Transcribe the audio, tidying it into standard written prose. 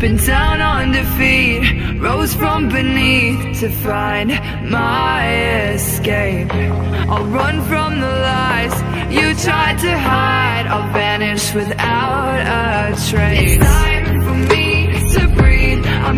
Been down on defeat, rose from beneath to find my escape. I'll run from the lies you tried to hide. I'll vanish without a trace. It's time for me to breathe. I'm